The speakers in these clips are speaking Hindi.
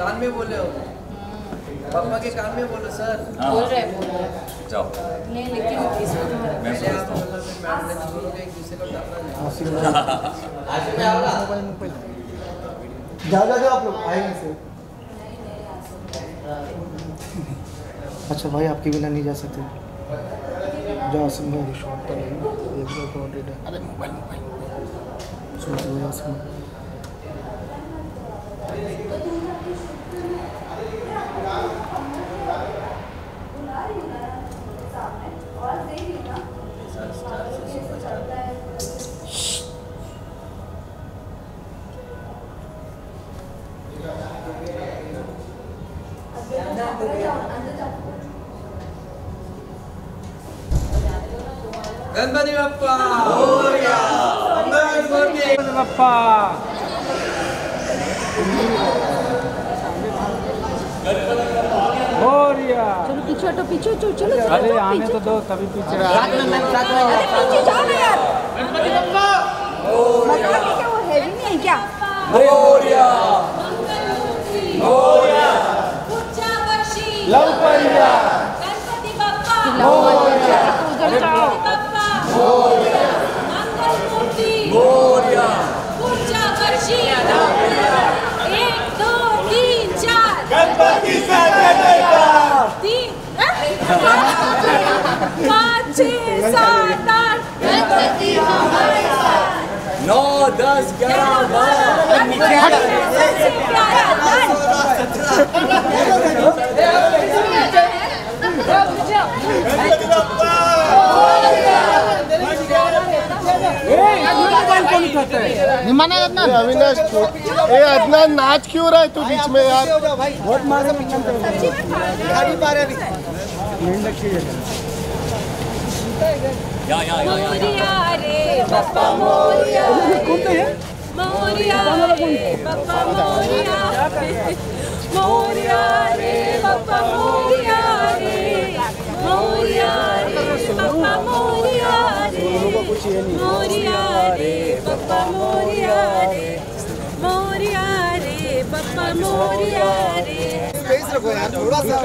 कान में बोले हो, पापा के कान में बोलो सर। बोल रहे जाओ नहीं, लेकिन इसको तो मैं सोचता हूं मैडम ने बोला कि एक दूसरे को डालना है। आज मैं आऊंगा, जाओ जाओ आप लोग आएंगे से। अच्छा भाई आपके बिना नहीं जा सकते, जाओ सब में शॉट पर एक दो कोऑर्डिनेट। अरे मोबाइल मोबाइल सुन लो यार सुन। गणपति बप्पा मोरया, गणपति बप्पा मोरया। चलो पीछे हटो, पीछे चलो चलो। अरे आने तो दो तभी पीछे। अरे पीछे जाओ ना यार। गणपति बप्पा मोरया। क्या वो हैवी नहीं है क्या? मोरया मोरया कुचा बक्षी लवपरिया। गणपति बप्पा मोरया। उधर जाओ मोरया, मंगल मूर्ति मोरया, पूजा वर्षी मोरया। 1 2 3 4 गणपति सदैव। 3 4 5 6 7 8 गणपति हमारे साथ। 9 10 11 अविनाश इतना नाच क्यों रहा है तू बीच में यार? बहुत मारा रखो यार थोड़ा सा,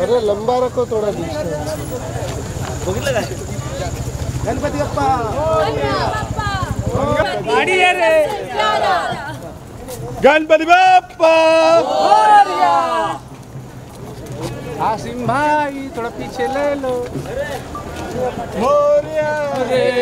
अरे लंबा रखो थोड़ा बीच में। गणपति बप्पा गाड़ी है रे। गणपति बप्पा आसिम भाई थोड़ा पीछे ले लो। मोरया रे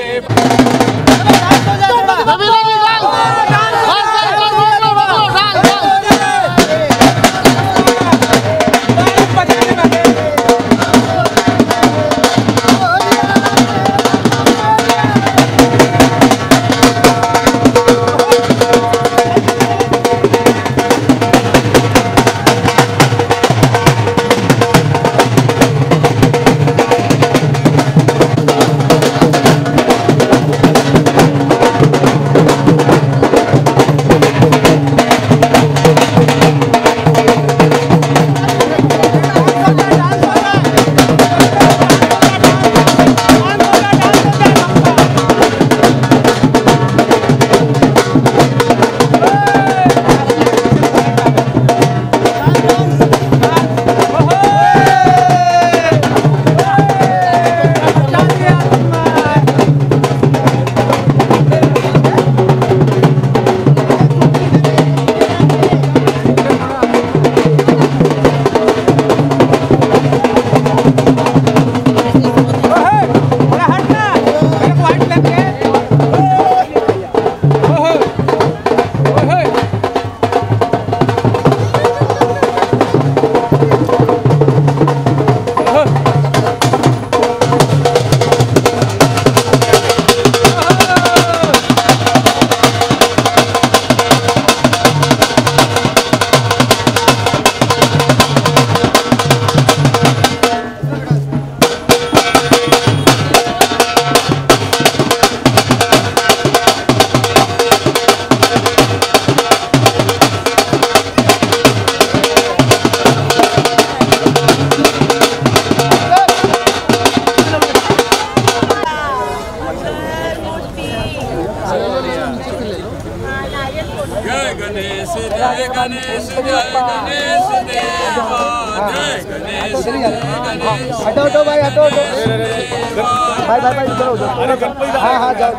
जय गणेश जय गणेश जय गणेश देवा जय गणेश जय गणेश। हटो हटो भाई हटो हटो भाई भाई भाई चलो उधर। हाँ हाँ जाओ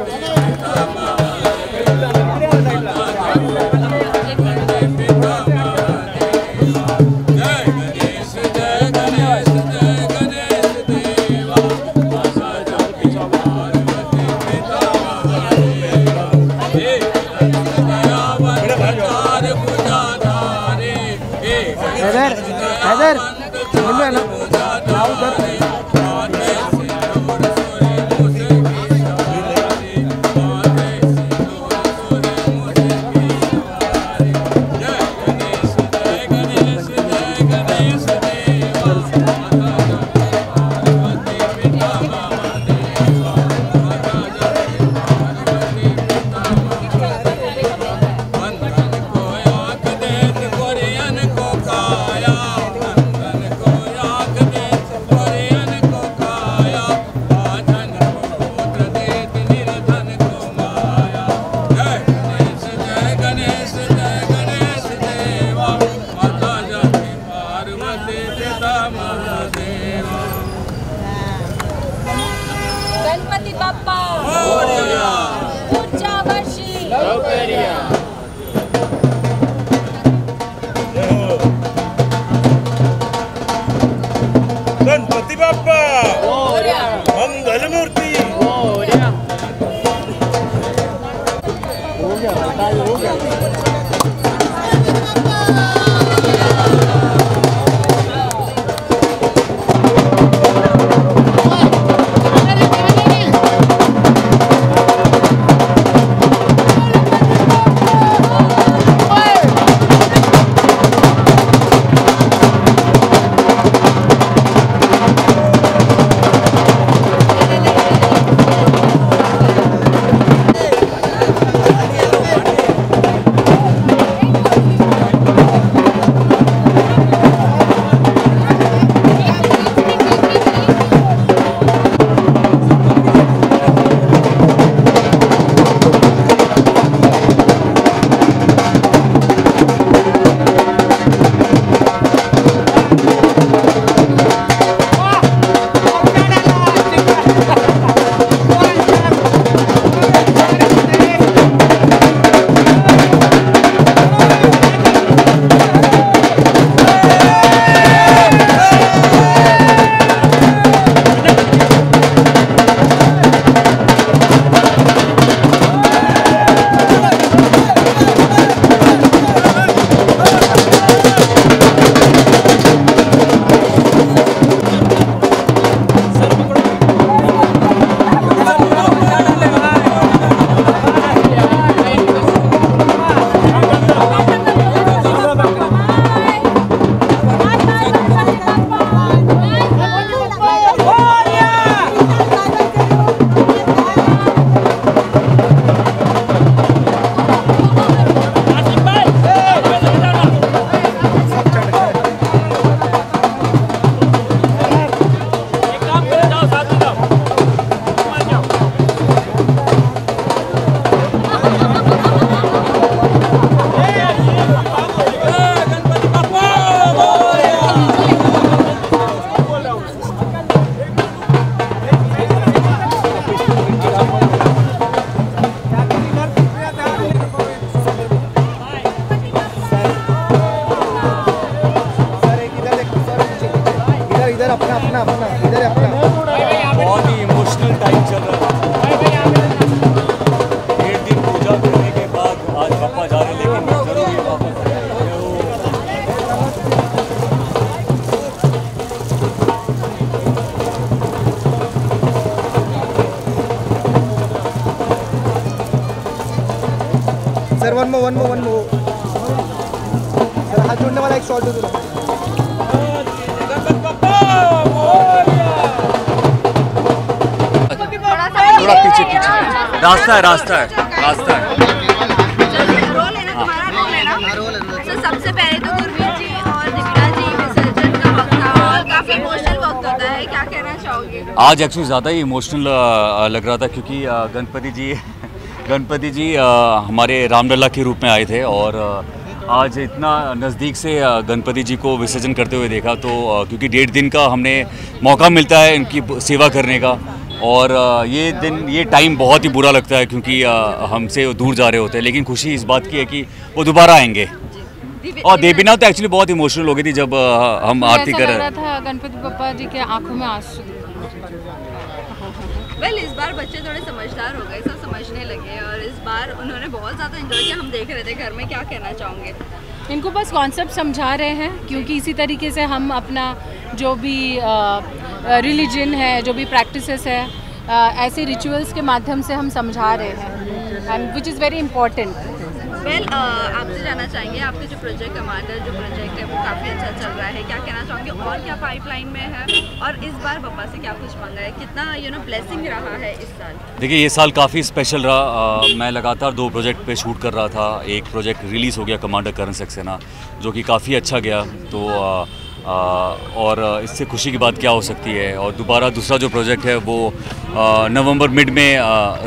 रास्ता है रास्ता है। रोल है ना तुम्हारा, रोल है ना। सर सबसे पहले तो गुरमीत जी और देवनाथ जी विसर्जन का वक्त था और काफ़ी इमोशनल वक्त होता है, क्या कहना चाहोगे? आज एक्चुअली ज़्यादा ही इमोशनल लग रहा था क्योंकि गणपति जी गणपति जी हमारे रामलला के रूप में आए थे और आज इतना नज़दीक से गणपति जी को विसर्जन करते हुए देखा, तो क्योंकि 1.5 दिन का हमने मौका मिलता है इनकी सेवा करने का, और ये दिन ये टाइम बहुत ही बुरा लगता है क्योंकि हमसे दूर जा रहे होते हैं, लेकिन खुशी इस बात की है कि वो दोबारा आएंगे। और देवीनाथ तो एक्चुअली बहुत इमोशनल हो गई थी जब हम आरती कर रहे थे, गणपति बप्पा जी के आँखों में वेल इस बार बच्चे थोड़े समझदार हो गए, सब समझने लगे और इस बार उन्होंने बहुत ज़्यादा एंजॉय किया। हम देख रहे थे घर में, क्या कहना चाहोगे? इनको बस कॉन्सेप्ट समझा रहे हैं क्योंकि इसी तरीके से हम अपना जो भी रिलीजन है, जो भी प्रैक्टिसेस है, ऐसे रिचुअल्स के माध्यम से हम समझा रहे हैं and which is very important. Well आपसे जाना चाहेंगे, आपके जो प्रोजेक्ट कमांडर जो प्रोजेक्ट है वो काफ़ी अच्छा चल रहा है, क्या कहना चाहोगे और क्या पाइपलाइन में है और इस बार पापा से क्या कुछ मांगा है, कितना ब्लेसिंग रहा है इस साल? देखिए ये साल काफ़ी स्पेशल रहा। मैं लगातार 2 प्रोजेक्ट पे शूट कर रहा था, एक प्रोजेक्ट रिलीज़ हो गया कमांडर करण सक्सेना जो कि काफ़ी अच्छा गया, तो और इससे खुशी की बात क्या हो सकती है। और दोबारा दूसरा जो प्रोजेक्ट है वो नवंबर मिड में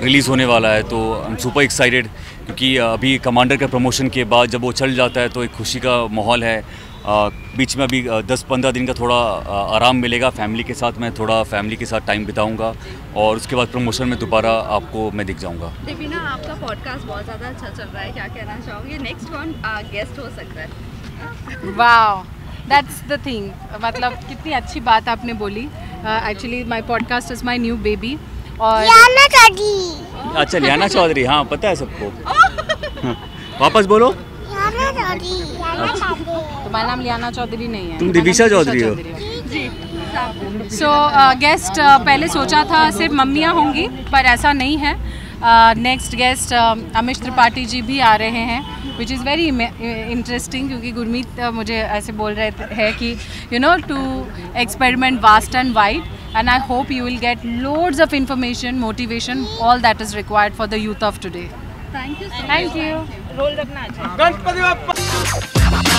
रिलीज़ होने वाला है, तो आई एम सुपर एक्साइटेड क्योंकि अभी कमांडर के प्रमोशन के बाद जब वो चल जाता है तो एक खुशी का माहौल है। बीच में अभी 10-15 दिन का थोड़ा आराम मिलेगा, फैमिली के साथ मैं थोड़ा फैमिली के साथ टाइम बिताऊंगा और उसके बाद प्रमोशन में दोबारा आपको मैं दिख जाऊंगा। देवीना आपका पॉडकास्ट बहुत ज़्यादा अच्छा चल रहा है, क्या कहना चाहोगे? नेक्स्ट कौन गेस्ट हो सकता है? वाओ दैट्स द थिंग, मतलब कितनी अच्छी बात आपने बोली। Actually my podcast is my new baby. और अच्छा लियाना चौधरी, हाँ पता है सबको। वापस बोलो, तुम्हारा नाम लियाना चौधरी नहीं है, तुम दिविशा चौधरी हो जी। सो गेस्ट पहले सोचा था सिर्फ मम्मियाँ होंगी पर ऐसा नहीं है, नेक्स्ट गेस्ट अमित त्रिपाठी जी भी आ रहे हैं विच इज़ वेरी इंटरेस्टिंग क्योंकि गुरमीत मुझे ऐसे बोल रहे हैं कि you know to experiment vast and wide and I hope you will get loads of information, motivation, all that is required for the youth of today. Thank you so much. Thank you. Roll rakna acha Ganpati Bappa.